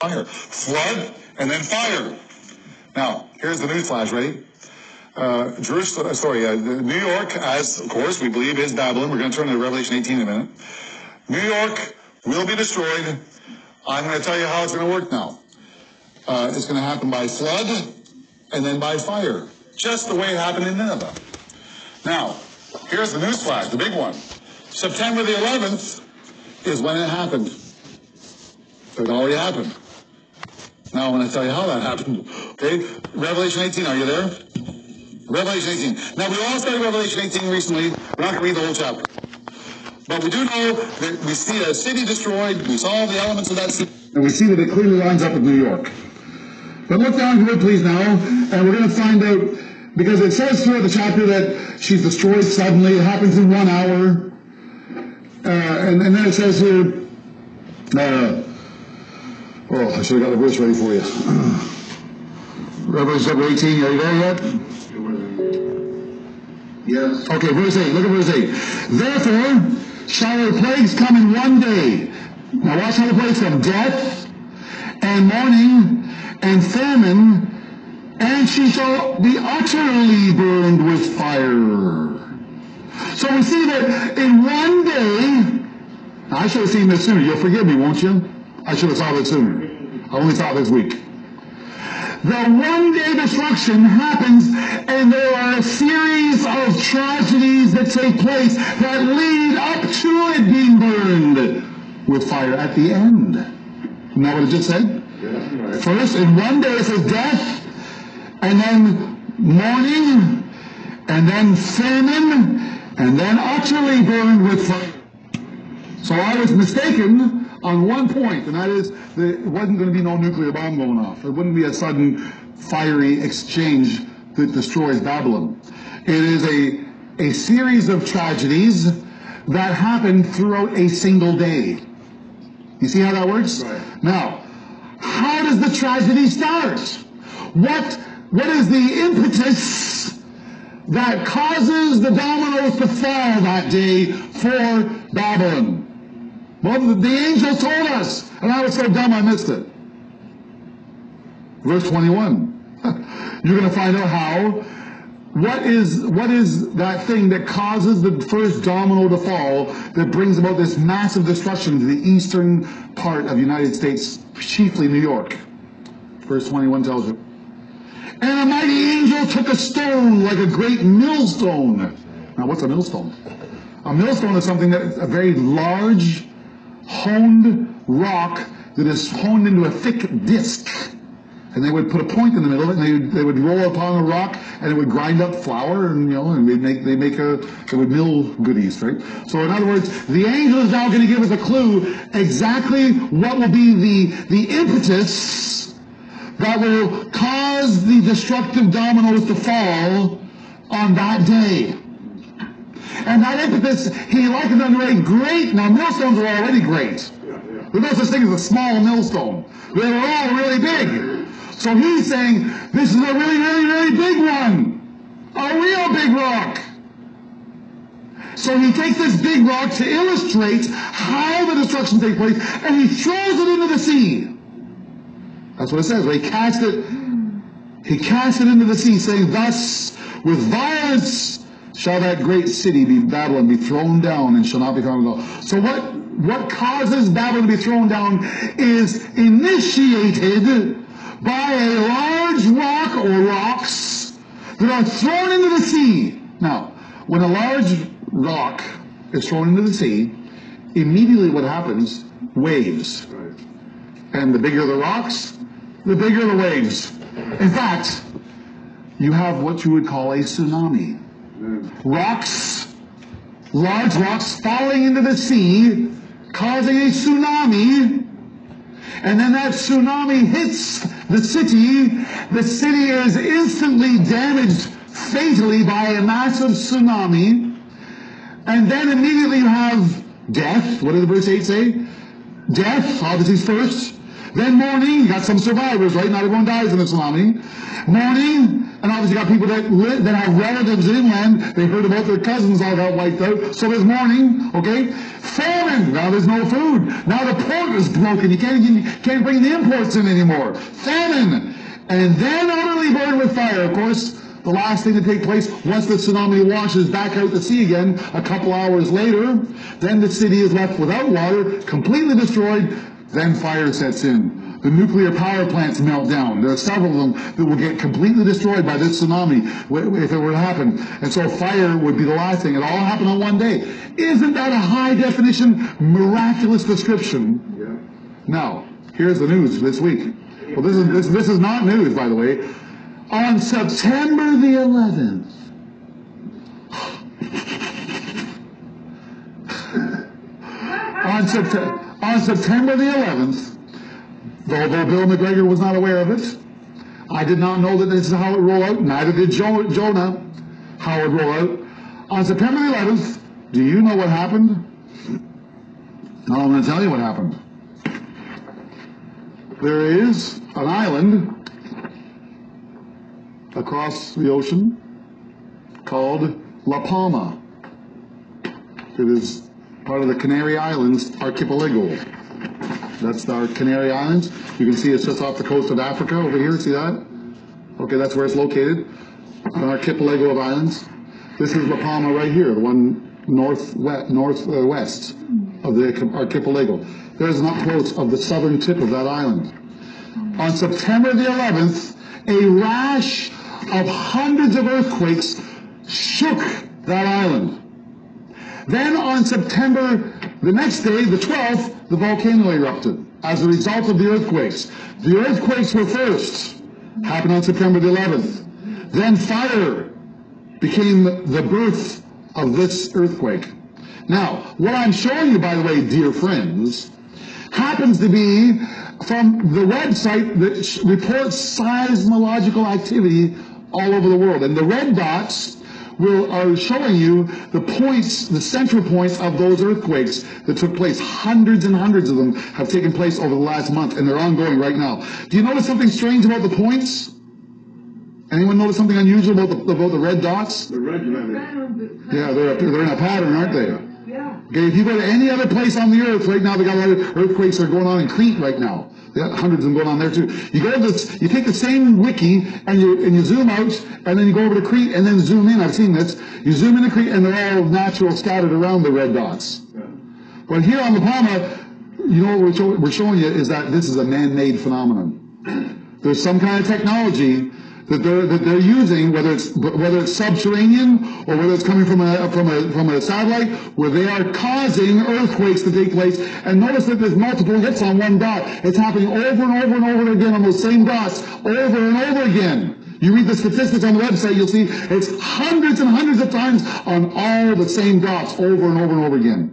fire, flood, and then fire. Now, here's the newsflash, ready? New York, as, of course, we believe is Babylon. We're going to turn to Revelation 18 in a minute. New York will be destroyed. I'm going to tell you how it's going to work now. It's going to happen by flood and then by fire, just the way it happened in Nineveh. Now, here's the newsflash, the big one. September the 11th is when it happened. It already happened. Now I'm going to tell you how that happened. Okay, Revelation 18, are you there? Revelation 18. Now, we all studied Revelation 18 recently. We're not going to read the whole chapter. But we do know that we see a city destroyed. We saw the elements of that city. And we see that it clearly lines up with New York. But look down here, please, now. And we're going to find out, because it says throughout the chapter that she's destroyed suddenly. It happens in 1 hour. And then it says here, oh, I should have got the verse ready for you. Revelation 18, are you there yet? Yes. Okay, verse 8. Look at verse 8. Therefore shall the plagues come in one day. Now watch how the plagues come. Death, and mourning, and famine, and she shall be utterly burned with fire. So we see that in one day, I should have seen this sooner. You'll forgive me, won't you? I should have saw this sooner. I only saw this week. The one-day destruction happens, and there are a series of tragedies that take place that lead up to it being burned with fire at the end. Isn't that what it just said? Yes, right. First, in one day, it says death, and then mourning, and then famine, and then utterly burned with fire. So I was mistaken on one point, and that is there wasn't going to be no nuclear bomb going off. There wouldn't be a sudden fiery exchange that destroys Babylon. It is a series of tragedies that happen throughout a single day. You see how that works? Right. Now, how does the tragedy start? What is the impetus that causes the dominoes to fall that day for Babylon? Well, the angel told us, and I was so dumb I missed it. Verse 21. You're going to find out how. What is that thing that causes the first domino to fall that brings about this massive destruction to the eastern part of the United States, chiefly New York? Verse 21 tells you. And a mighty angel took a stone like a great millstone. Now, what's a millstone? A millstone is something that's a very large, honed rock that is honed into a thick disc, and they would put a point in the middle of it, and they would roll upon a rock, and it would grind up flour, and you know, and they would mill goodies, right? So in other words, the angel is now going to give us a clue exactly what will be the impetus that will cause the destructive dominoes to fall on that day. And that impetus, he likened unto a great. Now, millstones were already great. There's no such thing as a small millstone. They were all really big. So he's saying, this is a really, really, really big one. A real big rock. So he takes this big rock to illustrate how the destruction takes place, and he throws it into the sea. That's what it says. He cast it into the sea, saying, thus, with violence shall that great city, Babylon, be thrown down and shall not be found at all. So what causes Babylon to be thrown down is initiated by a large rock or rocks that are thrown into the sea. Now, when a large rock is thrown into the sea, immediately what happens? Waves. And the bigger the rocks, the bigger the waves. In fact, you have what you would call a tsunami. Large rocks falling into the sea, causing a tsunami, and then that tsunami hits the city. The city is instantly damaged fatally by a massive tsunami, and then immediately you have death. What did the verse 8 say? Death, obviously first, Then morning, you got some survivors, right? Not everyone dies in Islam. Morning, and obviously you got people that live, that have relatives inland. They heard about their cousins all that wiped out. So there's morning, okay? Famine. Now there's no food. Now the port is broken. You can't bring the imports in anymore. Famine. And then utterly burned with fire. Of course, the last thing to take place once the tsunami washes back out to sea again a couple hours later, then the city is left without water, completely destroyed, then fire sets in. The nuclear power plants melt down. There are several of them that will get completely destroyed by this tsunami if it were to happen. And so fire would be the last thing. It all happened on one day. Isn't that a high-definition, miraculous description? Yeah. Now, here's the news this week. Well, this is not news, by the way. On September the 11th, on September the 11th, although Bill MacGregor was not aware of it, I did not know that this is how it rolled out, neither did Jonah how it rolled out. On September the 11th, do you know what happened? Now I'm going to tell you what happened. There is an island across the ocean called La Palma. It is part of the Canary Islands archipelago. That's our Canary Islands. You can see it's just off the coast of Africa over here. See that? Okay, that's where it's located. An archipelago of islands. This is La Palma right here, the one northwest of the archipelago. There's an up close of the southern tip of that island. On September the 11th, a rash of hundreds of earthquakes shook that island. Then on September, the next day, the 12th, the volcano erupted as a result of the earthquakes. The earthquakes were first, happened on September the 11th. Then fire became the birth of this earthquake. Now, what I'm showing you, by the way, dear friends, happens to be from the website that reports seismological activity all over the world. And the red dots are showing you the points, the central points of those earthquakes that took place. Hundreds and hundreds of them have taken place over the last month, and they're ongoing right now. Do you notice something strange about the points? Anyone notice something unusual about the red dots? The red dots. Yeah, they're in a pattern, aren't they? Okay, if you go to any other place on the earth right now, they got a lot of earthquakes that are going on in Crete right now. They got hundreds of them going on there too. You go to this, you take the same wiki and you zoom out, and then you go over to Crete and then zoom in. I've seen this. You zoom into Crete and they're all natural scattered around the red dots. Yeah. But here on La Palma, you know what we're showing you is that this is a man-made phenomenon. There's some kind of technology that they're using, whether it's subterranean or whether it's coming from a satellite, where they are causing earthquakes to take place. And notice that there's multiple hits on one dot. It's happening over and over and over again on those same dots, over and over again. You read the statistics on the website, you'll see it's hundreds and hundreds of times on all the same dots, over and over and over again.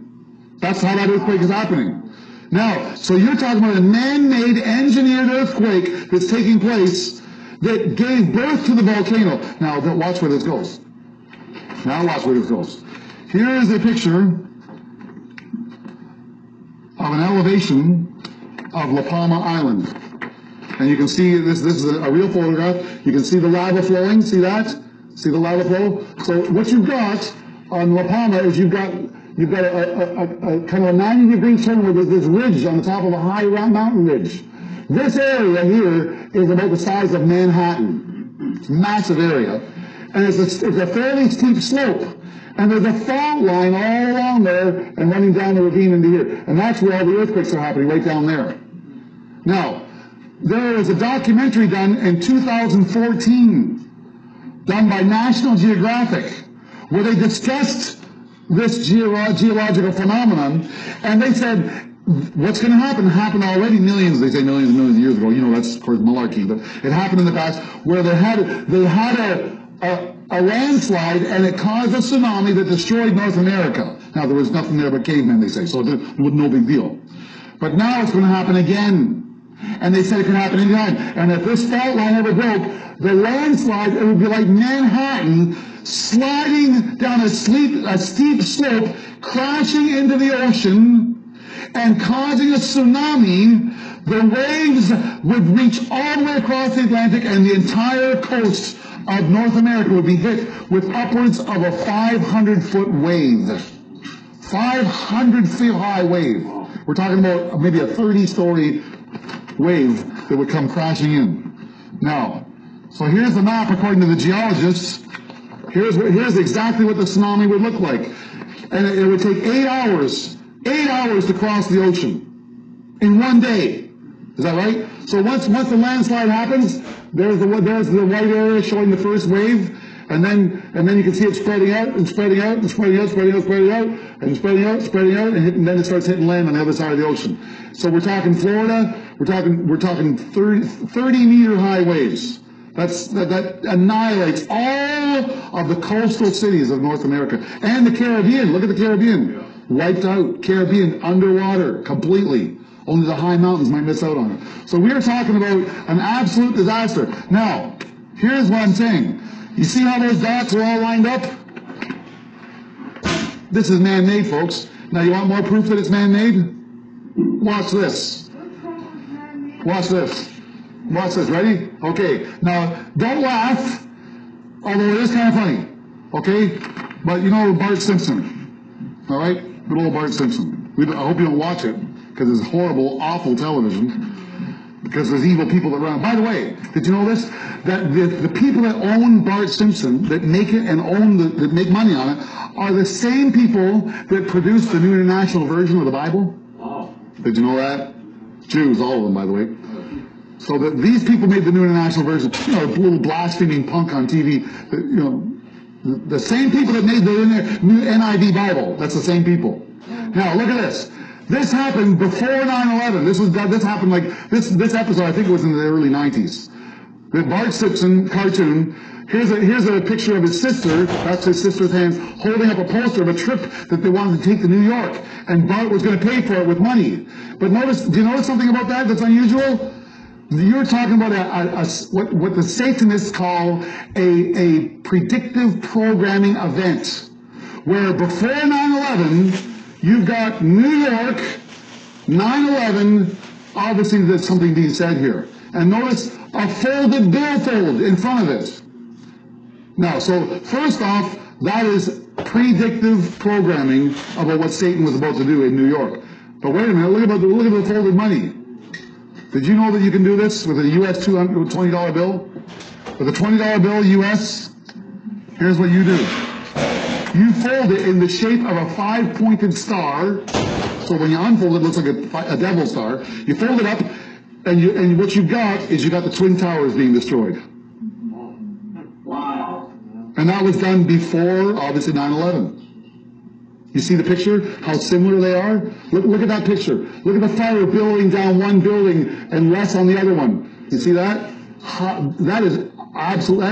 That's how that earthquake is happening. Now, so you're talking about a man-made, engineered earthquake that's taking place that gave birth to the volcano. Now, watch where this goes. Now, watch where this goes. Here is a picture of an elevation of La Palma Island. And you can see, this is a real photograph. You can see the lava flowing. See that? See the lava flow? So what you've got on La Palma is you've got a kind of a 90-degree turn where there's this ridge on the top of a high mountain ridge. This area here is about the size of Manhattan. It's a massive area. And it's a fairly steep slope. And there's a fault line all along there and running down the ravine into here. And that's where all the earthquakes are happening, right down there. Now, there is a documentary done in 2014, done by National Geographic, where they discussed this geological phenomenon, and they said, what's going to happen happened already millions, they say millions and millions of years ago. You know, that's, of course, malarkey, but it happened in the past where they had a landslide, and it caused a tsunami that destroyed North America. Now, there was nothing there but cavemen, they say, so it was no big deal. But now it's going to happen again. And they said it could happen any time. And if this fault line ever broke, the landslide, it would be like Manhattan sliding down a steep slope, crashing into the ocean, and causing a tsunami, the waves would reach all the way across the Atlantic, and the entire coast of North America would be hit with upwards of a 500-foot wave. 500-foot high wave. We're talking about maybe a 30-story wave that would come crashing in. Now, so here's the map according to the geologists. Here's exactly what the tsunami would look like. And it would take 8 hours, 8 hours to cross the ocean in one day. Is that right? So once the landslide happens, there's the white area showing the first wave, and then you can see it spreading out and spreading out and spreading out, spreading out, spreading out, and spreading out, and then it starts hitting land on the other side of the ocean. So we're talking Florida, we're talking 30-meter high waves. That annihilates all of the coastal cities of North America. And the Caribbean, look at the Caribbean. Wiped out, Caribbean underwater completely. Only the high mountains might miss out on it. So we are talking about an absolute disaster. Now, here's what I'm saying. You see how those dots are all lined up? This is man-made, folks. Now, you want more proof that it's man-made? Watch this. Watch this. Watch this. Ready? Okay. Now, don't laugh, although it is kind of funny. Okay? But you know Bart Simpson. All right? Good old Bart Simpson. I hope you don't watch it, because it's horrible, awful television. Because there's evil people that run. By the way, did you know this? That the people that own Bart Simpson, that make it and own, that make money on it, are the same people that produce the New International Version of the Bible. Oh. Did you know that? Jews, all of them, by the way. So that these people made the New International Version, you know, little blaspheming punk on TV, you know, the same people that made the New NIV Bible, that's the same people. Now, look at this. This happened before 9/11. This episode, I think, was in the early 90s. The Bart Simpson cartoon, here's a picture of his sister, that's his sister's hands, holding up a poster of a trip that they wanted to take to New York, and Bart was going to pay for it with money. But notice, do you notice something about that that's unusual? You're talking about what the Satanists call a predictive programming event, where before 9/11, you've got New York, 9/11, obviously there's something being said here. And notice a folded billfold in front of it. Now, so first off, that is predictive programming about what Satan was about to do in New York. But wait a minute, look at the folded money. Did you know that you can do this with a U.S. $20 bill? With a $20 bill U.S., here's what you do. You fold it in the shape of a five-pointed star. So when you unfold it, it looks like a devil star. You fold it up, and what you've got is you've got the Twin Towers being destroyed. Wow. And that was done before, obviously, 9/11. You see the picture? How similar they are? Look at that picture. Look at the fire billowing down one building and less on the other one. You see that? That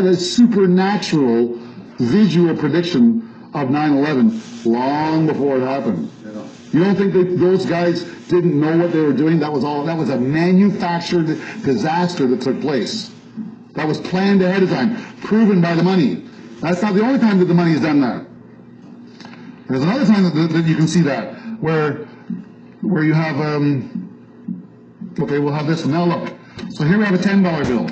is supernatural visual prediction of 9/11 long before it happened. You don't think that those guys didn't know what they were doing? That was a manufactured disaster that took place. That was planned ahead of time, proven by the money. That's not the only time that the money has done that. There's another time that you can see that, where you have, okay, we'll have this one. Now look, so here we have a $10 bill.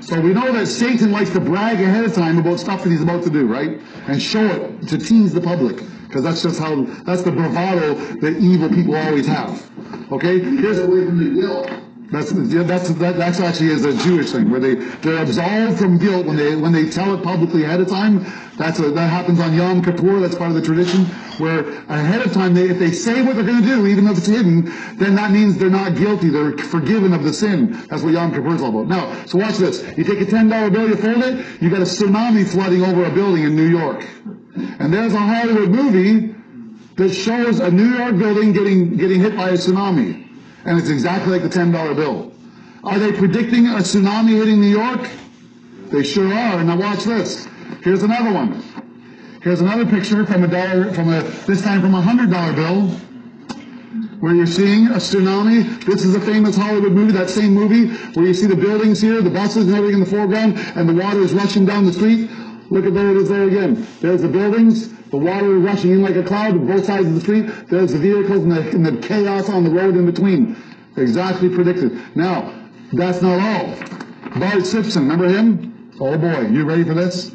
So we know that Satan likes to brag ahead of time about stuff that he's about to do, right? And show it to tease the public, because that's just how, that's the bravado that evil people always have, okay? Here's away from the guilt. That's actually is a Jewish thing where they're absolved from guilt when they tell it publicly ahead of time. That happens on Yom Kippur. That's part of the tradition where ahead of time if they say what they're going to do, even if it's hidden, then that means they're not guilty. They're forgiven of the sin. That's what Yom Kippur is all about. Now, so watch this. You take a $10 bill, you fold it. You got a tsunami flooding over a building in New York, and there's a Hollywood movie that shows a New York building getting hit by a tsunami. And it's exactly like the $10 bill. Are they predicting a tsunami hitting New York? They sure are. Now watch this. Here's another one. Here's another picture this time from a $100 bill, where you're seeing a tsunami. This is a famous Hollywood movie, that same movie, where you see the buildings here, the buses and everything in the foreground, and the water is rushing down the street. Look at there it is there again. There's the buildings. The water rushing in like a cloud to both sides of the street. There's the vehicles and the chaos on the road in between. Exactly predicted. Now, that's not all. Bart Simpson, remember him? Oh boy, you ready for this?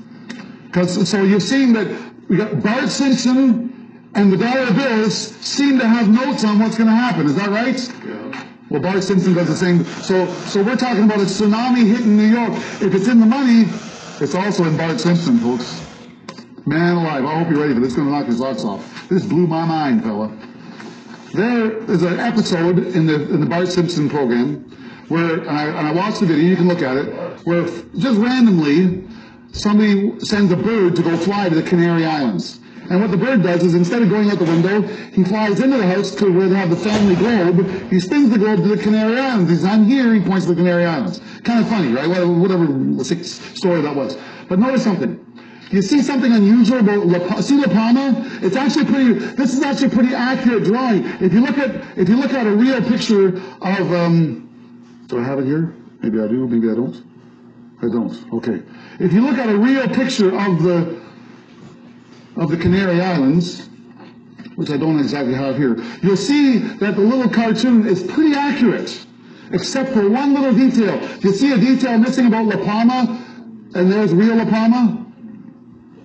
So you've seen that we got Bart Simpson and the dollar bills seem to have notes on what's going to happen. Is that right? Yeah. Well, Bart Simpson does the same. So we're talking about a tsunami hitting New York. If it's in the money, it's also in Bart Simpson, folks. Man alive, I hope you're ready for this. It's going to knock your socks off. This blew my mind, fella. There is an episode in the Bart Simpson program where, and I watched the video, you can look at it, where just randomly somebody sends a bird to go fly to the Canary Islands. And what the bird does is instead of going out the window, he flies into the house to where they have the family globe. He spins the globe to the Canary Islands. He's on here, he points to the Canary Islands. Kind of funny, right? Whatever story that was. But notice something. You see something unusual about La Palma? It's actually pretty. This is actually a pretty accurate drawing. If you look at a real picture of do I have it here? Maybe I do. Maybe I don't. I don't. Okay. If you look at a real picture of the Canary Islands, which I don't exactly have here, you'll see that the little cartoon is pretty accurate, except for one little detail. You see a detail missing about La Palma, and there's real La Palma.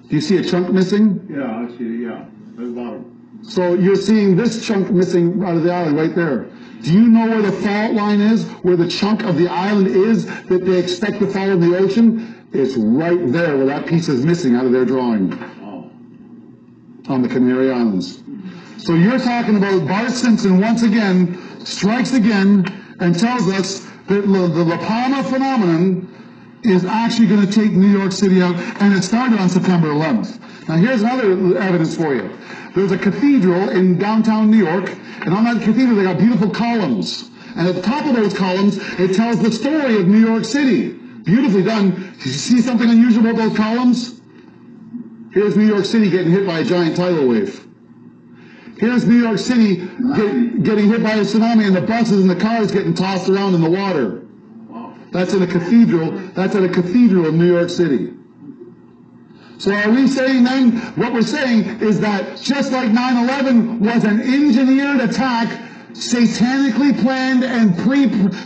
Do you see a chunk missing? Yeah, I see it, yeah, at the bottom. So you're seeing this chunk missing out of the island right there. Do you know where the fault line is, where the chunk of the island is that they expect to fall in the ocean? It's right there where that piece is missing out of their drawing. Oh. On the Canary Islands. So you're talking about Bart Simpson once again, strikes again, and tells us that the La Palma phenomenon is actually going to take New York City out, and it started on September 11th. Now here's another evidence for you. There's a cathedral in downtown New York, and on that cathedral they got beautiful columns. And at the top of those columns, it tells the story of New York City. Beautifully done. Did you see something unusual about those columns? Here's New York City getting hit by a giant tidal wave. Here's New York City getting hit by a tsunami, and the buses and the cars getting tossed around in the water. That's at a cathedral. That's at a cathedral in New York City. So are we saying then, what we're saying is that just like 9/11 was an engineered attack, satanically planned and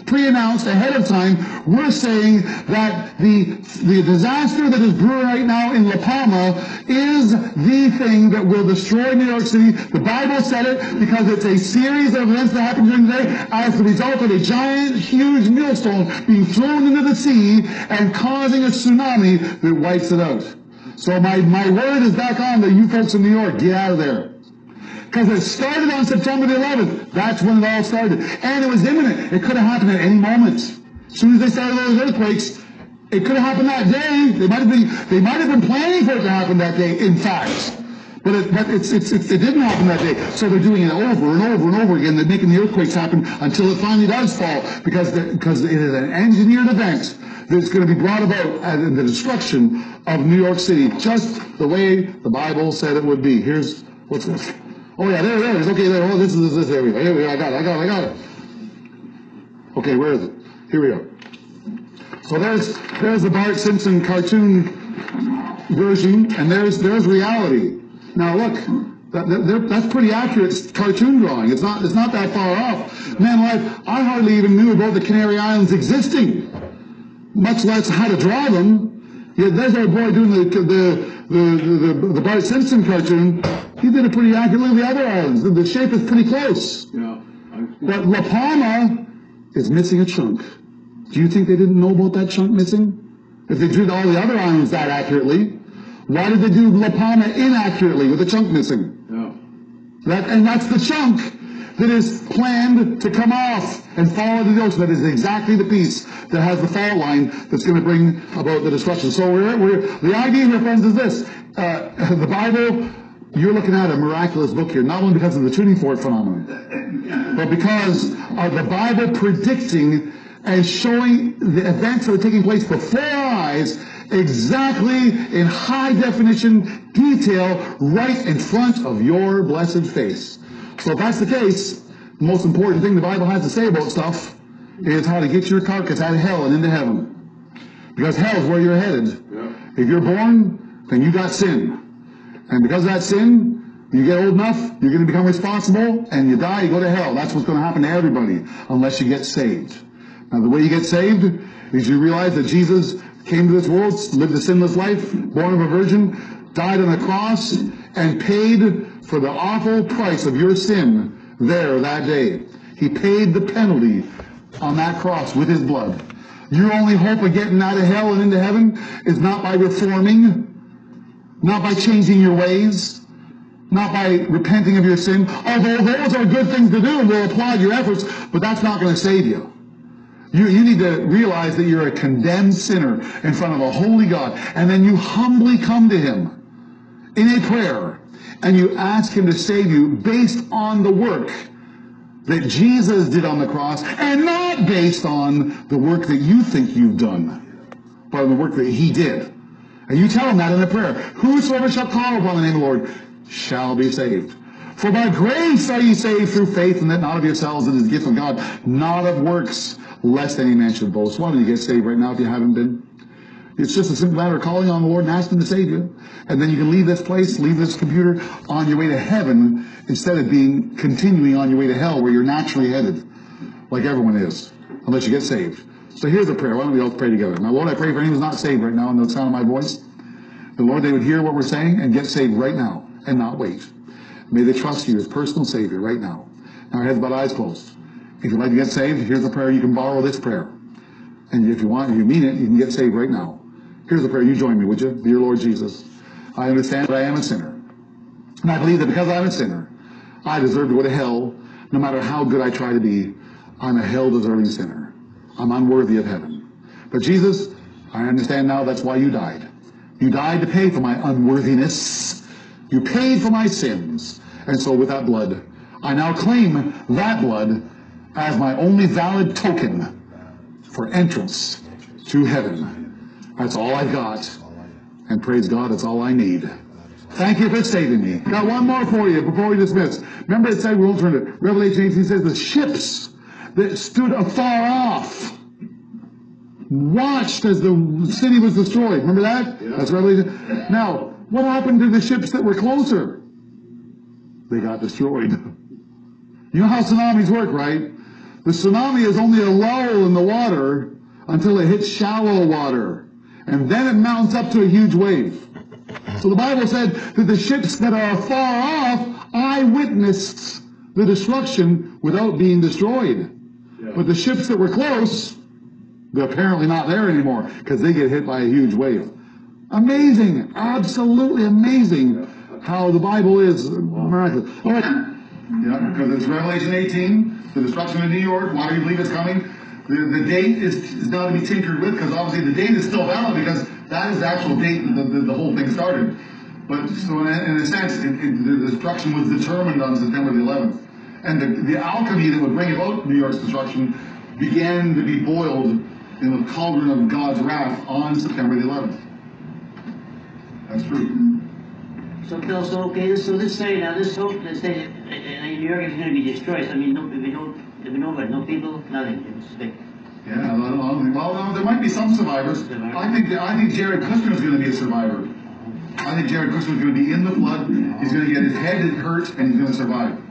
pre-announced ahead of time, we're saying that the disaster that is brewing right now in La Palma is the thing that will destroy New York City. The Bible said it because it's a series of events that happened during the day as the result of a giant, huge millstone being thrown into the sea and causing a tsunami that wipes it out. So my word is back on that you folks in New York, get out of there. Because it started on September the 11th. That's when it all started. And it was imminent. It could have happened at any moment. As soon as they started those earthquakes, it could have happened that day. They might have been planning for it to happen that day, in fact. But it didn't happen that day. So they're doing it over and over and over again. They're making the earthquakes happen until it finally does fall. Because it is an engineered event that's going to be brought about in the destruction of New York City. Just the way the Bible said it would be. Here's what's this. Oh yeah, there it is. Okay, there. Oh, this area. Here we go. I got it. Okay, where is it? Here we go. So there's the Bart Simpson cartoon version, and there's reality. Now look, that's pretty accurate cartoon drawing. It's not that far off. Man, like I hardly even knew about the Canary Islands existing, much less how to draw them. Yet there's our boy doing the Bart Simpson cartoon. He did it pretty accurately. The other islands, the shape is pretty close. Yeah. But La Palma is missing a chunk. Do you think they didn't know about that chunk missing? If they drew all the other islands that accurately, why did they do La Palma inaccurately with a chunk missing? Yeah. And that's the chunk that is planned to come off and fall into the ocean. That is exactly the piece that has the fall line that's going to bring about the destruction. So the idea here, friends, is this. The Bible, you're looking at a miraculous book here, not only because of the tuning fork phenomenon, but because of the Bible predicting and showing the events that are taking place before our eyes exactly in high definition detail right in front of your blessed face. So if that's the case, the most important thing the Bible has to say about stuff is how to get your carcass out of hell and into heaven. Because hell is where you're headed. Yeah. If you're born, then you got sin. And because of that sin, you get old enough, you're going to become responsible, and you die, you go to hell. That's what's going to happen to everybody, unless you get saved. Now, the way you get saved is you realize that Jesus came to this world, lived a sinless life, born of a virgin, died on a cross, and paid for the awful price of your sin there that day. He paid the penalty on that cross with his blood. Your only hope of getting out of hell and into heaven is not by reforming, not by changing your ways, not by repenting of your sin, although those are good things to do and will applaud your efforts, but that's not going to save you. You need to realize that you're a condemned sinner in front of a holy God, and then you humbly come to him in a prayer, and you ask him to save you based on the work that Jesus did on the cross, and not based on the work that you think you've done, but on the work that he did. And you tell him that in the prayer. Whosoever shall call upon the name of the Lord shall be saved. For by grace are ye saved through faith, and that not of yourselves, it is the gift of God, not of works, lest any man should boast. Why don't you get saved right now if you haven't been? It's just a simple matter of calling on the Lord and asking him to save you. And then you can leave this place, leave this computer, on your way to heaven, instead of being continuing on your way to hell, where you're naturally headed, like everyone is, unless you get saved. So here's a prayer. Why don't we all pray together? Now, Lord, I pray for anyone who's not saved right now, under the sound of my voice. The Lord, they would hear what we're saying and get saved right now, and not wait. May they trust you as personal Savior right now. Now, heads about eyes closed. If you'd like to get saved, here's the prayer. You can borrow this prayer. And if you want, if you mean it, you can get saved right now. Here's the prayer. You join me, would you? Dear Lord Jesus, I understand that I am a sinner. And I believe that because I'm a sinner, I deserve to go to hell. No matter how good I try to be, I'm a hell-deserving sinner. I'm unworthy of heaven. But Jesus, I understand now that's why you died. You died to pay for my unworthiness. You paid for my sins, and so with that blood, I now claim that blood as my only valid token for entrance to heaven. That's all I've got, and praise God, that's all I need. Thank you for saving me. Got one more for you before we dismiss. Remember it said, we'll turn to Revelation 18, says the ships that stood afar off watched as the city was destroyed. Remember that? Yeah. That's Revelation. Now, what happened to the ships that were closer? They got destroyed. You know how tsunamis work, right? The tsunami is only a lull in the water until it hits shallow water. And then it mounts up to a huge wave. So the Bible said that the ships that are far off, I witnessed the destruction without being destroyed. Yeah. But the ships that were close, they're apparently not there anymore because they get hit by a huge wave. Amazing, absolutely amazing how the Bible is miraculous. All right. Yeah, because it's Revelation 18, the destruction of New York. Why do you believe it's coming? The date is not to be tinkered with, because obviously the date is still valid, because that is the actual date that the whole thing started. But so in a sense, the destruction was determined on September the 11th. And the alchemy that would bring about New York's destruction began to be boiled in the cauldron of God's wrath on September the 11th. That's true. So Phil, so let's say now, let's say that New York is going to be destroyed. So, I mean, no people, nothing. Yeah, well, there might be some survivors. I think Jared Kushner is going to be a survivor. I think Jared Kushner is going to be in the flood. He's going to get his head hurt, and he's going to survive.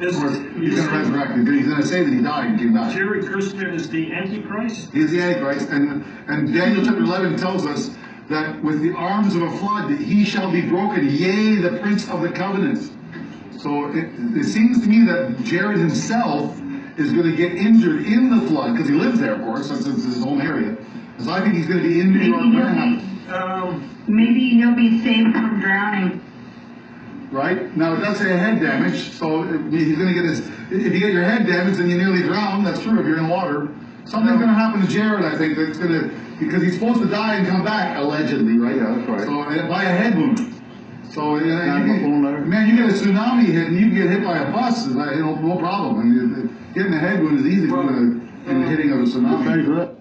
Of course, he's going to resurrect. He's going to say that he died and came back. Jared Kushner is the Antichrist. He is the Antichrist, and Daniel chapter 11 tells us that with the arms of a flood he shall be broken, yea, the Prince of the Covenant. So it seems to me that Jared himself is going to get injured in the flood, because he lives there, of course, since it's his home area. So I think he's going to be injured or drowned. Maybe he'll be saved from drowning. Right? Now, it does say head damage, so he's going to get his... If you get your head damaged and you nearly drown, that's true if you're in water. Something's going to happen to Jared, I think, that's going to... Because he's supposed to die and come back, allegedly, right? Yeah, that's right. So, by a head wound. So, man, you get a tsunami hit, and you can get hit by a bus, no problem. I mean, getting a head wound is easy from the hitting of a tsunami.